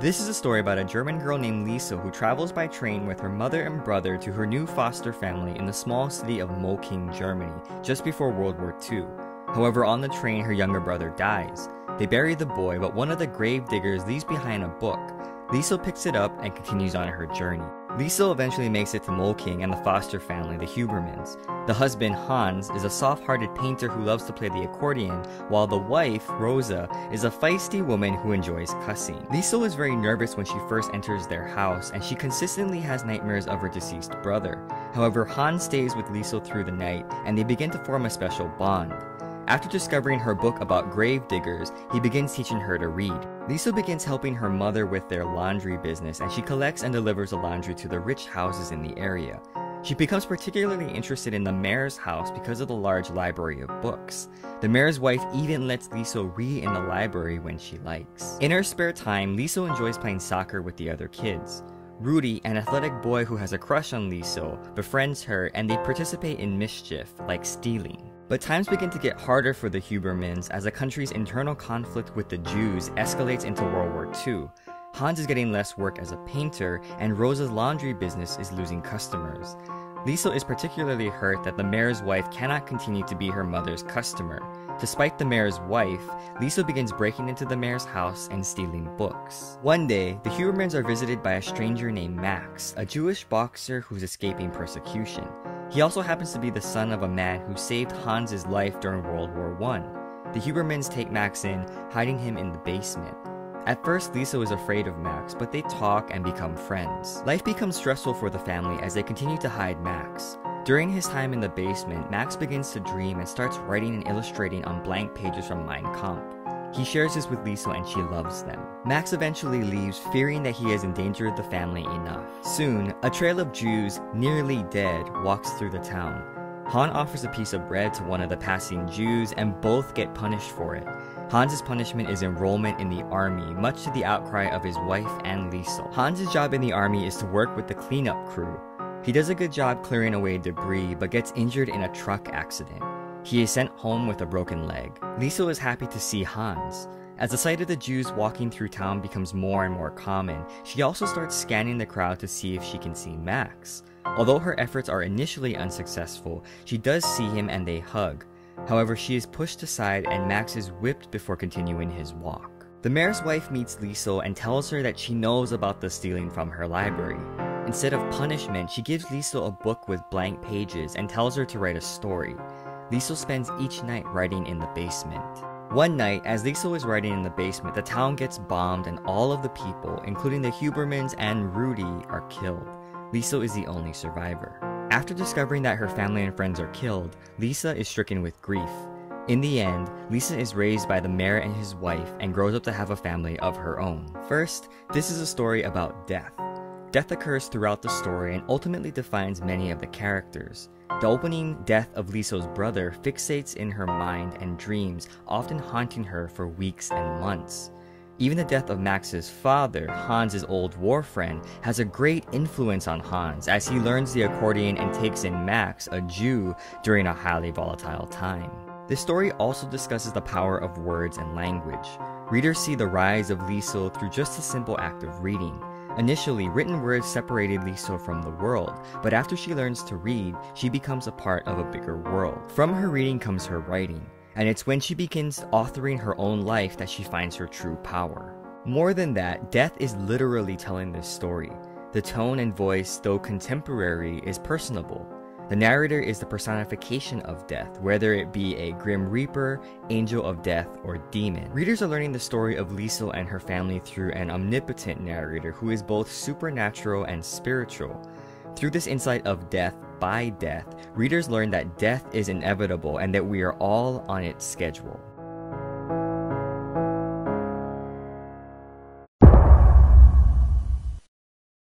This is a story about a German girl named Liesel who travels by train with her mother and brother to her new foster family in the small city of Molching, Germany, just before World War II. However, on the train, her younger brother dies. They bury the boy, but one of the grave diggers leaves behind a book. Liesel picks it up and continues on her journey. Liesel eventually makes it to Molching and the foster family, the Hubermans. The husband, Hans, is a soft-hearted painter who loves to play the accordion, while the wife, Rosa, is a feisty woman who enjoys cussing. Liesel is very nervous when she first enters their house, and she consistently has nightmares of her deceased brother. However, Hans stays with Liesel through the night, and they begin to form a special bond. After discovering her book about grave diggers, he begins teaching her to read. Liesel begins helping her mother with their laundry business, and she collects and delivers the laundry to the rich houses in the area. She becomes particularly interested in the mayor's house because of the large library of books. The mayor's wife even lets Liesel read in the library when she likes. In her spare time, Liesel enjoys playing soccer with the other kids. Rudy, an athletic boy who has a crush on Liesel, befriends her, and they participate in mischief, like stealing. But times begin to get harder for the Hubermans as the country's internal conflict with the Jews escalates into World War II. Hans is getting less work as a painter, and Rosa's laundry business is losing customers. Liesel is particularly hurt that the mayor's wife cannot continue to be her mother's customer. Despite the mayor's wife, Liesel begins breaking into the mayor's house and stealing books. One day, the Hubermans are visited by a stranger named Max, a Jewish boxer who's escaping persecution. He also happens to be the son of a man who saved Hans's life during World War I. The Hubermans take Max in, hiding him in the basement. At first, Liesel is afraid of Max, but they talk and become friends. Life becomes stressful for the family as they continue to hide Max. During his time in the basement, Max begins to dream and starts writing and illustrating on blank pages from Mein Kampf. He shares this with Liesel and she loves them. Max eventually leaves, fearing that he has endangered the family enough. Soon, a trail of Jews, nearly dead, walks through the town. Hans offers a piece of bread to one of the passing Jews, and both get punished for it. Hans's punishment is enrollment in the army, much to the outcry of his wife and Liesel. Hans's job in the army is to work with the cleanup crew. He does a good job clearing away debris, but gets injured in a truck accident. He is sent home with a broken leg. Liesel is happy to see Hans. As the sight of the Jews walking through town becomes more and more common, she also starts scanning the crowd to see if she can see Max. Although her efforts are initially unsuccessful, she does see him and they hug. However, she is pushed aside and Max is whipped before continuing his walk. The mayor's wife meets Liesel and tells her that she knows about the stealing from her library. Instead of punishment, she gives Liesel a book with blank pages and tells her to write a story. Liesel spends each night writing in the basement. One night, as Liesel is writing in the basement, the town gets bombed and all of the people, including the Hubermans and Rudy, are killed. Liesel is the only survivor. After discovering that her family and friends are killed, Liesel is stricken with grief. In the end, Liesel is raised by the mayor and his wife and grows up to have a family of her own. First, this is a story about death. Death occurs throughout the story and ultimately defines many of the characters. The opening death of Liesel's brother fixates in her mind and dreams, often haunting her for weeks and months. Even the death of Max's father, Hans's old war friend, has a great influence on Hans as he learns the accordion and takes in Max, a Jew, during a highly volatile time. This story also discusses the power of words and language. Readers see the rise of Liesel through just a simple act of reading. Initially, written words separated Liesel from the world, but after she learns to read, she becomes a part of a bigger world. From her reading comes her writing, and it's when she begins authoring her own life that she finds her true power. More than that, death is literally telling this story. The tone and voice, though contemporary, is personable. The narrator is the personification of death, whether it be a grim reaper, angel of death, or demon. Readers are learning the story of Liesel and her family through an omnipotent narrator who is both supernatural and spiritual. Through this insight of death by death, readers learn that death is inevitable and that we are all on its schedule.